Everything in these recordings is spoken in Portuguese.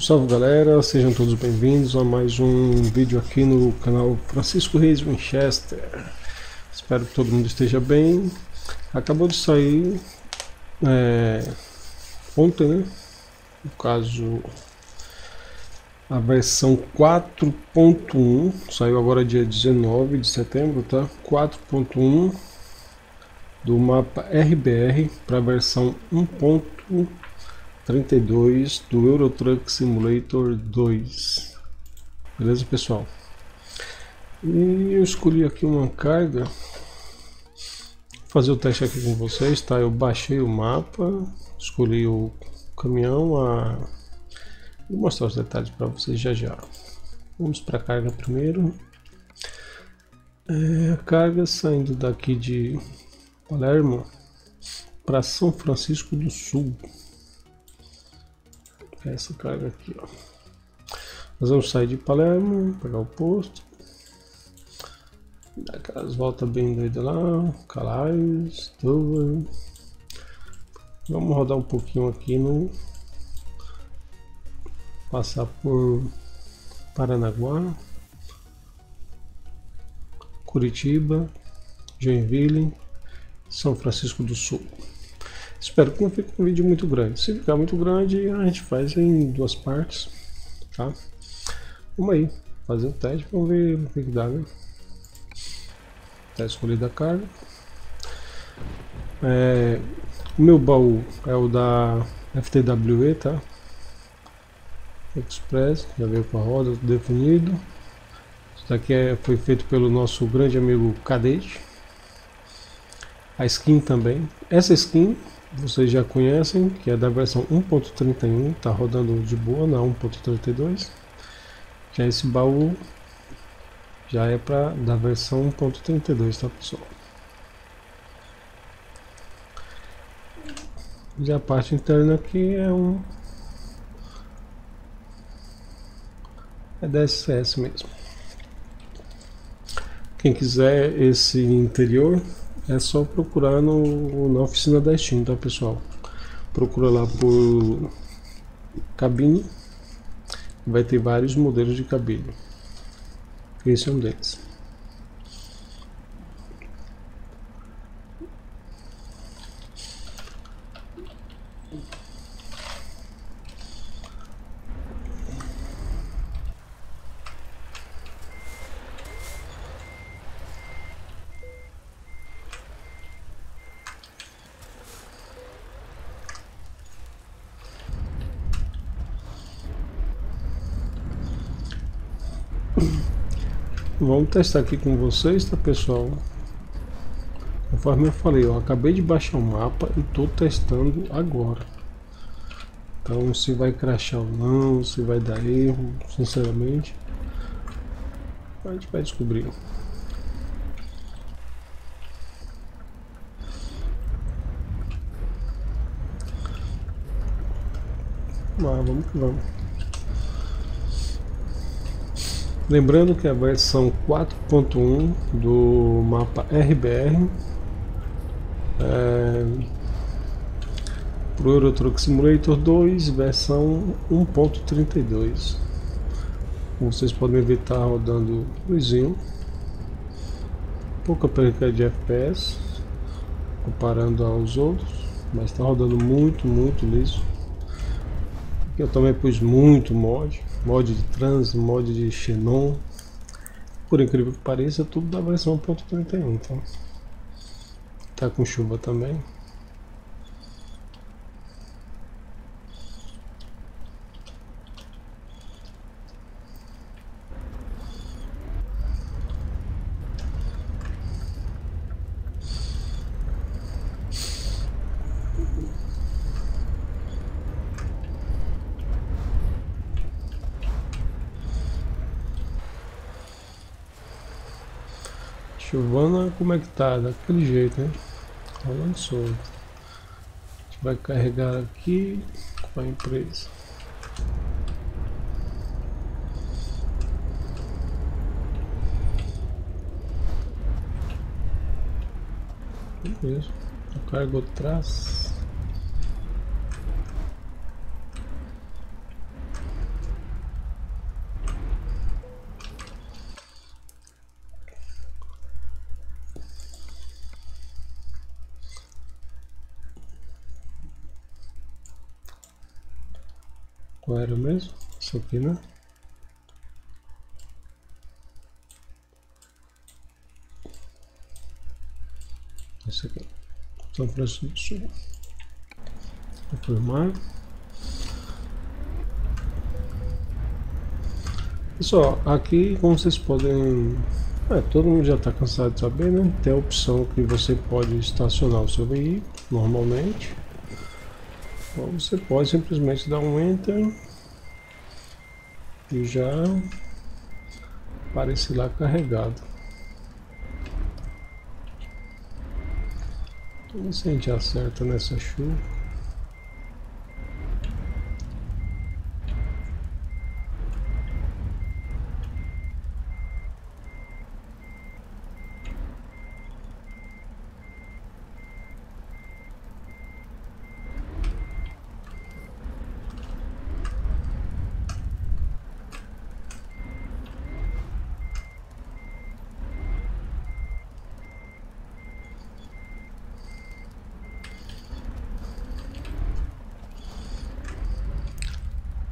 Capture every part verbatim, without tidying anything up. Salve galera, sejam todos bem-vindos a mais um vídeo aqui no canal Francisco Reis Winchester. Espero que todo mundo esteja bem. Acabou de sair é, ontem, né? No caso, a versão quatro ponto um, saiu agora dia dezenove de setembro, tá? quatro ponto um do mapa R B R para a versão um ponto trinta e dois do Euro Truck Simulator dois. Beleza, pessoal? E eu escolhi aqui uma carga. Vou fazer o teste aqui com vocês, tá? Eu baixei o mapa, escolhi o caminhão. A... Vou mostrar os detalhes para vocês já já. Vamos para a carga primeiro. É, a carga saindo daqui de Palermo para São Francisco do Sul. Essa carga aqui, ó. Nós vamos sair de Palermo, pegar o posto, dar aquelas voltas bem doidas lá, Calais, Dover. Vamos rodar um pouquinho aqui no... Passar por Paranaguá, Curitiba, Joinville, São Francisco do Sul. Espero que não fique um vídeo muito grande. Se ficar muito grande, a gente faz em duas partes, tá? Vamos aí, fazer o teste, vamos ver o que dá, né? Tá escolhida a carga. É, o meu baú é o da F T W E, tá? Express, já veio com a roda, tudo definido. Isso daqui é, foi feito pelo nosso grande amigo Cadete. A skin também. Essa skin vocês já conhecem, que é da versão um ponto trinta e um, tá rodando de boa na um ponto trinta e dois. Já esse baú já é para da versão um ponto trinta e dois, tá pessoal? E a parte interna aqui é um é da S S mesmo. Quem quiser esse interior é só procurar no, na oficina da Steam, tá pessoal? Procura lá por cabine, vai ter vários modelos de cabine. Esse é um deles. Vamos testar aqui com vocês, tá pessoal? Conforme eu falei, eu acabei de baixar o mapa e estou testando agora. Então se vai crashar ou não, se vai dar erro, sinceramente, a gente vai descobrir. Mas vamos que vamos. Lembrando que a versão quatro ponto um do mapa R B R é, para o Euro Truck Simulator dois, versão um ponto trinta e dois. Como vocês podem ver, está rodando luzinho, pouca perca de F P S comparando aos outros, mas está rodando muito, muito liso. Eu também pus muito mod, mod de trans, mod de xenon, por incrível que pareça, tudo da versão um ponto trinta e um, então. Tá com chuva também. Chuvana, como é que tá? Daquele jeito, né? Rolando solto. vai carregar aqui com a empresa. Beleza, o cargo traz. Qual era mesmo? Isso aqui, né? Esse aqui. São Francisco do Sul. Confirmar. Pessoal, aqui como vocês podem... É, todo mundo já está cansado de saber, né? Tem a opção que você pode estacionar o seu veículo normalmente. Ou você pode simplesmente dar um enter e já aparece lá carregado. Vamos ver se a gente acerta nessa chuva.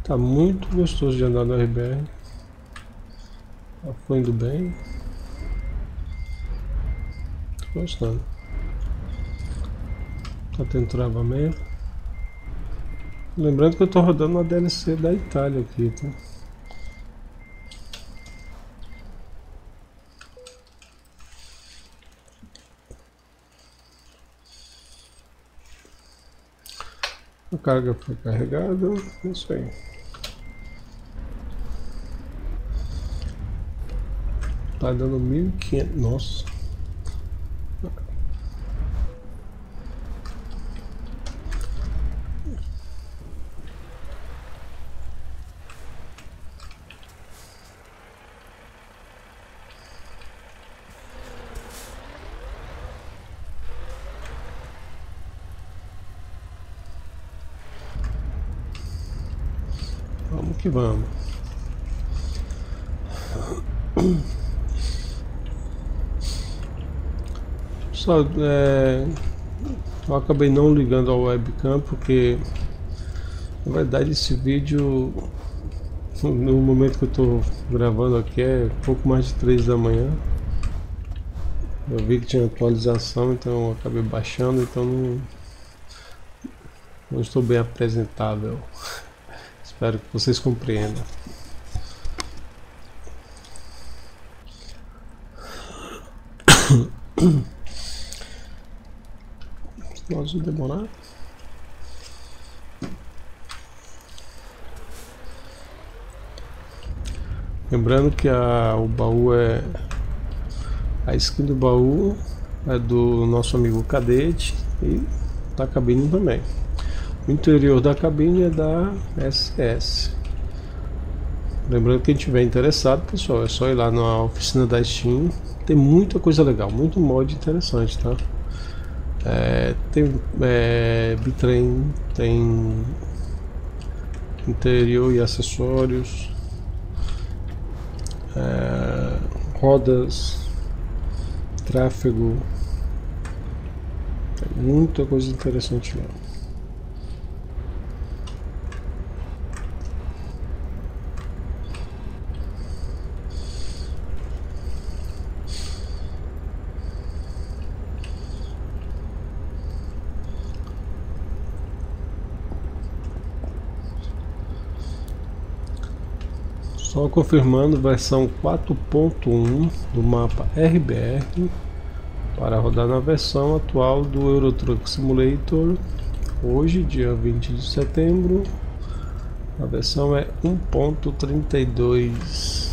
Tá muito gostoso de andar na R B R. Tá fluindo bem. Tô gostando. Tá tendo travamento. Lembrando que eu tô rodando uma D L C da Itália aqui, tá? A carga foi carregada. É isso aí. Tá dando mil e quinhentos, nossa. Vamos que vamos. É, eu acabei não ligando ao webcam porque na verdade esse vídeo no momento que eu estou gravando aqui é pouco mais de três da manhã. Eu vi que tinha atualização, então eu acabei baixando, então não, não estou bem apresentável. Espero que vocês compreendam. Nós vamos demorar. Lembrando que a, o baú é... A skin do baú é do nosso amigo Cadete e da cabine também. O interior da cabine é da S S. Lembrando que quem estiver interessado, pessoal, é só ir lá na oficina da Steam. Tem muita coisa legal, muito mod interessante, tá? É, tem é, Bitrem, tem interior e acessórios, é, rodas, tráfego, tem muita coisa interessante lá. Só confirmando, versão quatro ponto um do mapa R B R para rodar na versão atual do Euro Truck Simulator. Hoje, dia vinte de setembro, a versão é um ponto trinta e dois.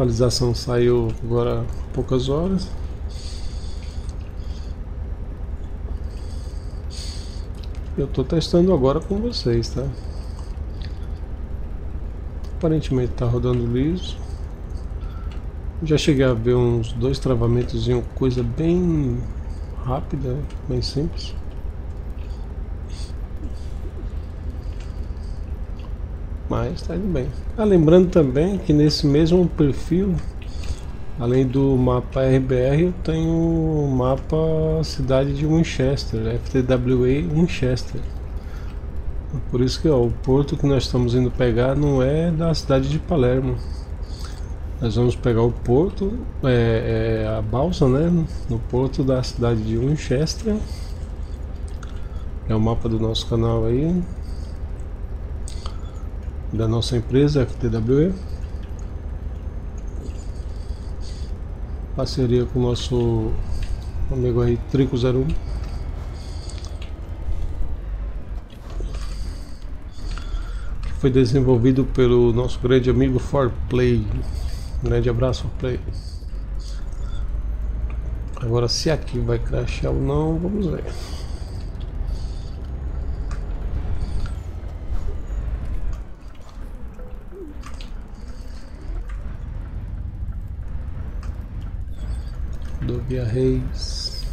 atualização saiu agora há poucas horas. Eu estou testando agora com vocês, tá? Aparentemente está rodando liso. Já cheguei a ver uns dois travamentos, coisa bem rápida, bem simples. Mas está indo bem. Ah, lembrando também que nesse mesmo perfil, além do mapa R B R, eu tenho o mapa Cidade de Winchester, F T W E Winchester. Por isso que ó, o porto que nós estamos indo pegar não é da cidade de Palermo. Nós vamos pegar o porto, é, é a balsa, né, no porto da cidade de Winchester. É o mapa do nosso canal aí, da nossa empresa F T W E. Parceria com o nosso amigo aí Trico zero um. Foi desenvolvido pelo nosso grande amigo ForPlay. Grande abraço, ForPlay. Agora se aqui vai crashar ou não, vamos ver. Via Reis.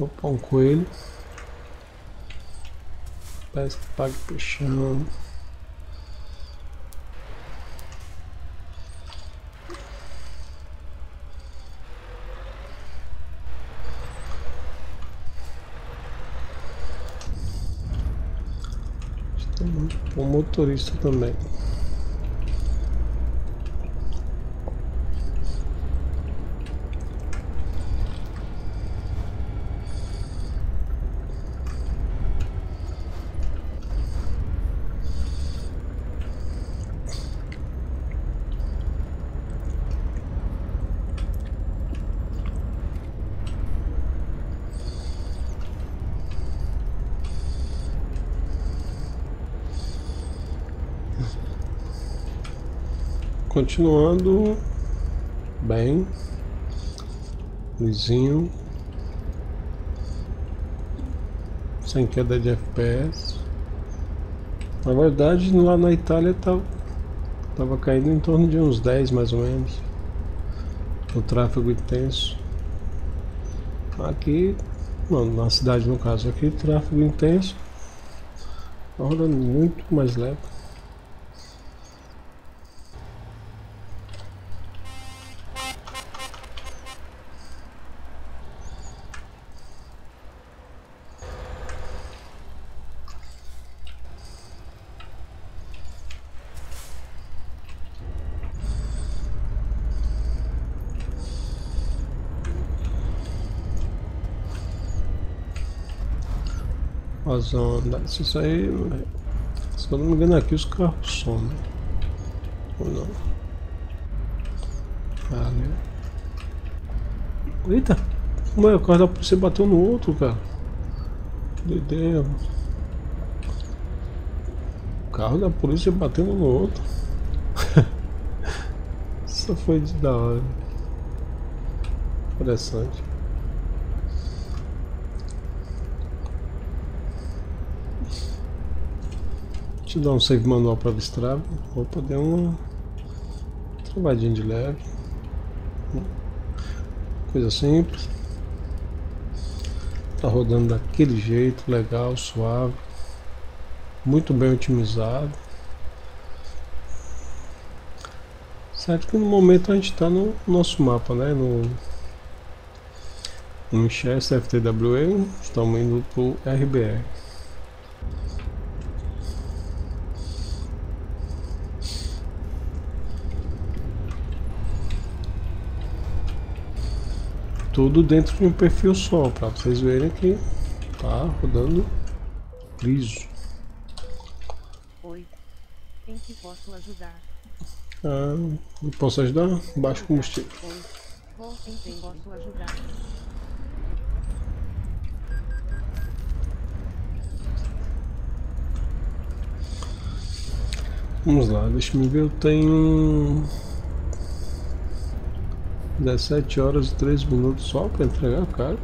Opa, um coelho. Parece que paga o peixão. O motorista também. Continuando bem, lisinho, sem queda de F P S. Na verdade, lá na Itália tava, tava caindo em torno de uns dez mais ou menos, o tráfego intenso. Aqui, não, na cidade no caso, aqui tráfego intenso, tá rodando muito mais leve. As ondas, isso aí, se eu não me engano, aqui os carros somem ou não? Ah, eita, mano, o carro da polícia bateu no outro, cara. Doideira. O carro da polícia batendo no outro. Isso foi de da hora. Interessante. Dar um save manual para o Strava. Opa, deu uma travadinha de leve, coisa simples. Tá rodando daquele jeito, legal, suave, muito bem otimizado. Certo que no momento a gente está no nosso mapa, né? No, no Winchester F T W E, estamos indo para o R B R. Tudo dentro de um perfil só, para vocês verem que tá rodando liso. Oi, em que posso ajudar? Ah, posso ajudar? Baixo combustível. Oi, em que posso ajudar? Vamos lá, deixa-me ver, eu tenho dezessete horas e três minutos só para entregar, cara.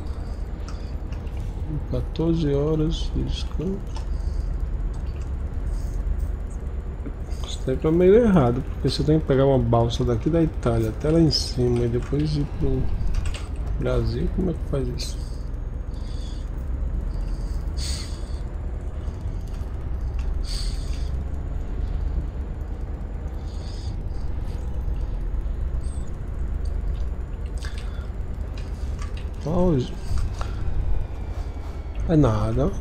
quatorze horas de descanso. Isso daí tá meio errado, porque você tem que pegar uma balsa daqui da Itália até lá em cima e depois ir pro Brasil. Como é que faz isso? É nada.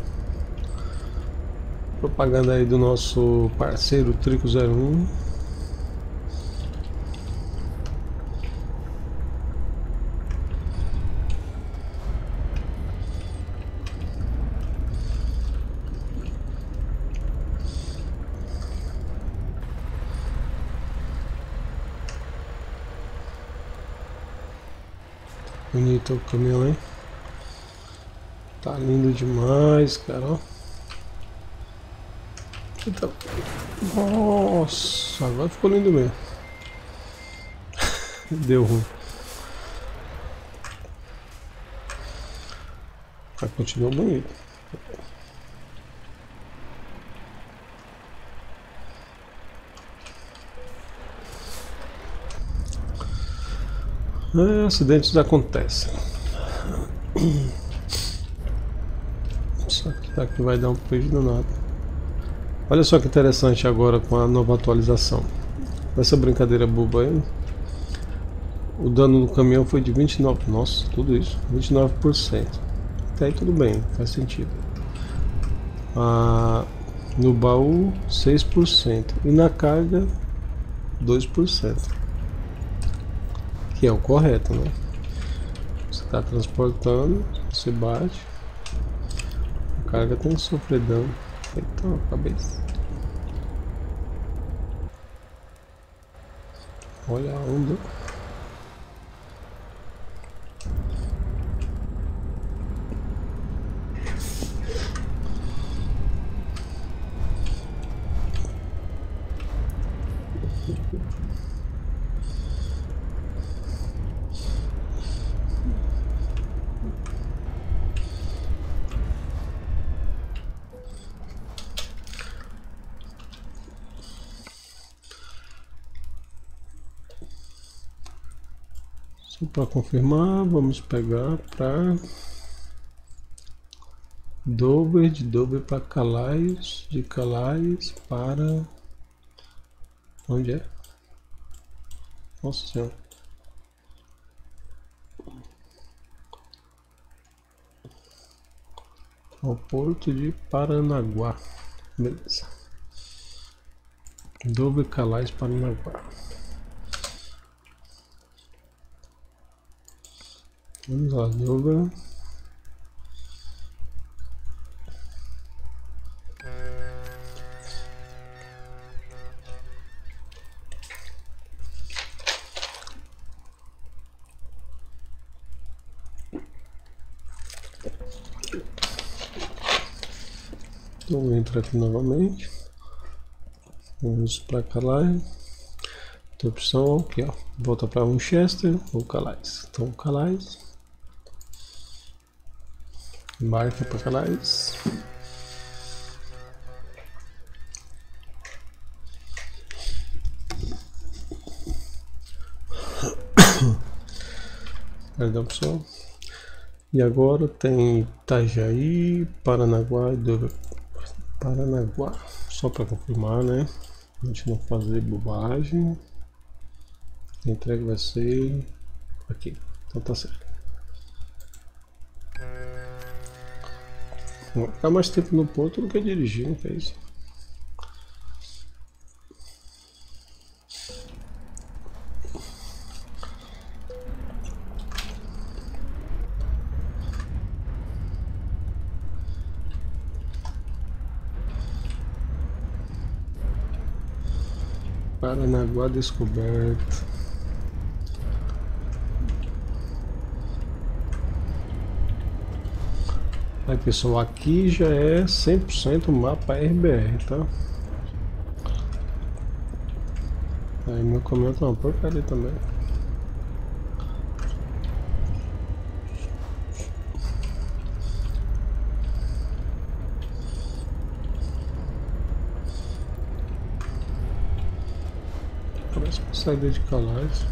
Propaganda aí do nosso parceiro Trico zero um. Bonito o caminhão, hein? Tá lindo demais, cara. Eita. Nossa, agora ficou lindo mesmo. Deu ruim. Mas continua bonito. É, acidentes acontecem. Só que tá aqui vai dar um prejuízo danado. Olha só que interessante agora com a nova atualização. Essa brincadeira boba aí. O dano do caminhão foi de vinte e nove por cento. Nossa, tudo isso. vinte e nove por cento. Até aí tudo bem, faz sentido. Ah, no baú, seis por cento. E na carga, dois por cento. Que é o correto, né? Você está transportando, você bate. A carga tem que sofrer dano. Então, cabeça. Olha a onda. Para confirmar, vamos pegar para Dover, de Dover para Calais, de Calais para onde é? Nossa Senhora. Ao porto de Paranaguá. Beleza. Dover, Calais, Paranaguá. Vamos lá, Dover. Então entra aqui novamente. Vamos para Calais. Tem opção aqui, ó. Volta para Winchester ou Calais. Então Calais. Embarque para Calais. Perdão, pessoal. E agora tem Itajaí, Paranaguá e Dover. Paranaguá, só para confirmar, né? A gente não fazer bobagem. A entrega vai ser aqui. Então tá certo. Vou ficar mais tempo no ponto do que dirigindo, que é isso. Paranaguá descoberto. Aí, pessoal, aqui já é cem por cento mapa R B R, tá? Aí meu caminhão tá uma porcaria também. Parece que saída de Calais.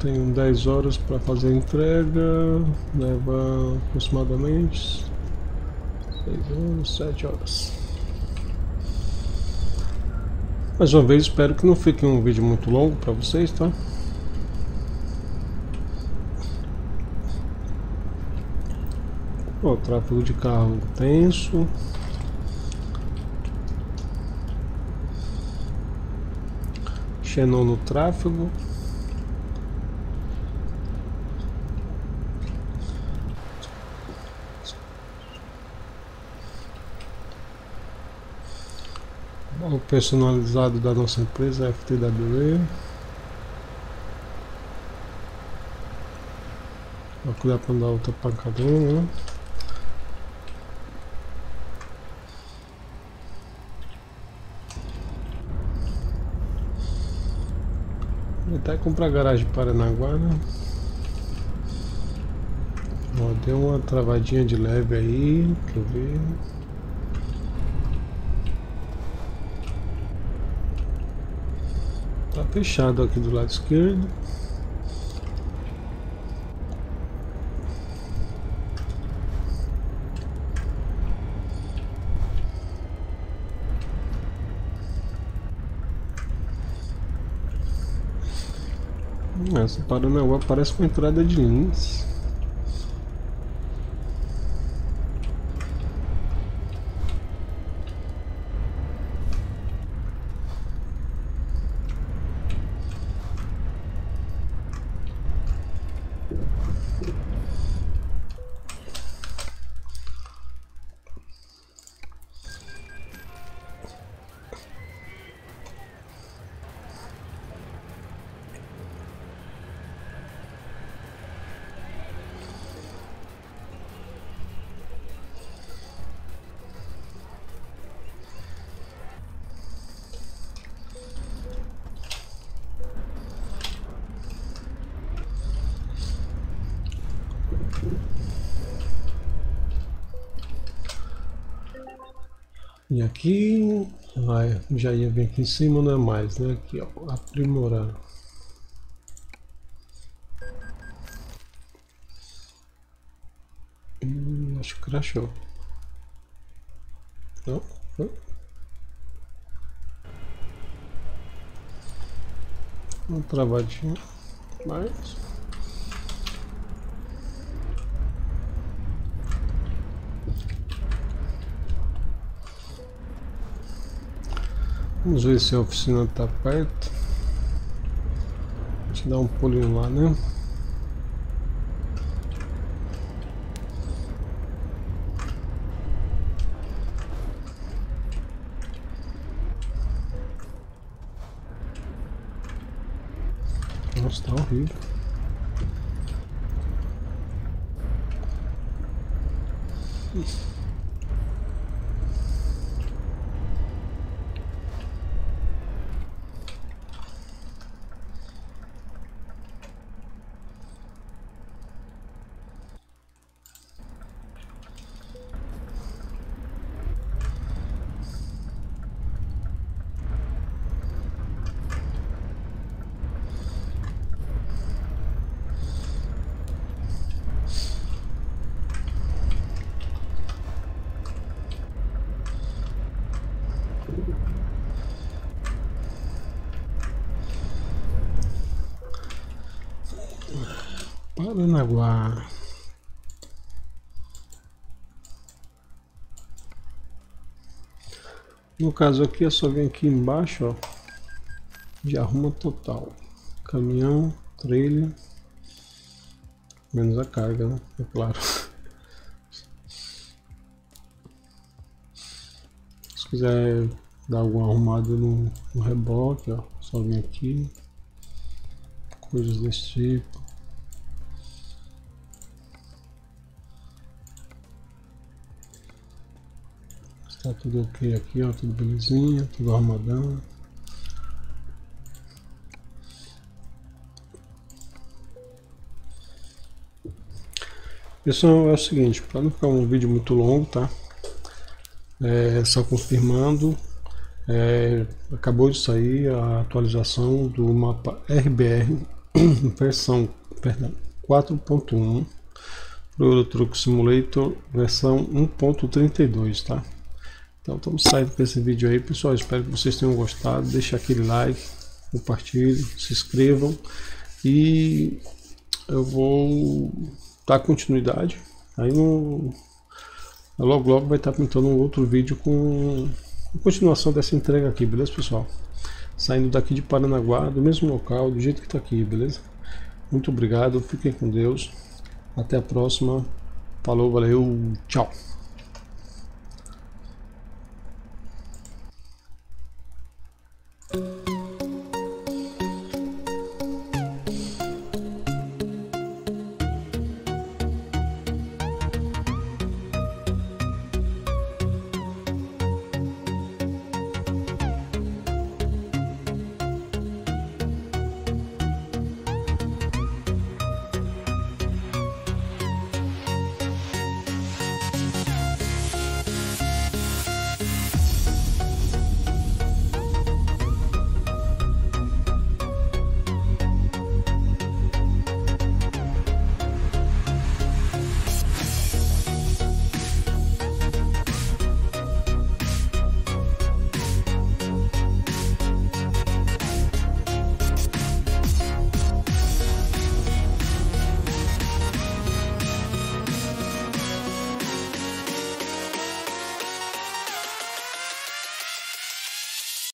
Tenho dez horas para fazer a entrega, leva aproximadamente seis horas, sete horas. Mais uma vez, espero que não fique um vídeo muito longo para vocês, tá? O tráfego de carro tenso. Xenon no tráfego. O personalizado da nossa empresa, F T W E. Vou cuidar para não dar outra pancadona, né? Vou até comprar a garagem Paranaguá, né? Ó, deu uma travadinha de leve aí, deixa eu ver. Tá fechado aqui do lado esquerdo. Essa Paranaguá parece com entrada de Lins. E aqui, vai, já ia vir aqui em cima, não é mais, né? Aqui, ó, aprimorar. Hum, acho que crashou. Não, foi. Uma travadinha, mas... Vamos ver se a oficina está perto. Deixa eu dar um pulinho lá, né? Nossa, tá horrível. Isso. Paranaguá. No caso aqui é só vir aqui embaixo, ó, de arruma total, caminhão, trailer, menos a carga, né? É claro. Se quiser dar alguma arrumada no, no reboque, ó, só vir aqui, coisas desse tipo. Tá tudo ok aqui, ó, tudo belezinha, tudo arrumadão. Pessoal, é o seguinte, para não ficar um vídeo muito longo, tá? É, só confirmando, é, acabou de sair a atualização do mapa R B R versão quatro ponto um para o Euro Truck Simulator versão um ponto trinta e dois, tá? Então estamos saindo com esse vídeo aí, pessoal. Espero que vocês tenham gostado. Deixe aquele like, compartilhe, se inscrevam e eu vou dar continuidade. Aí no, logo logo vai estar pintando um outro vídeo com a continuação dessa entrega aqui, beleza, pessoal? Saindo daqui de Paranaguá, do mesmo local, do jeito que está aqui, beleza? Muito obrigado, fiquem com Deus. Até a próxima. Falou, valeu, tchau.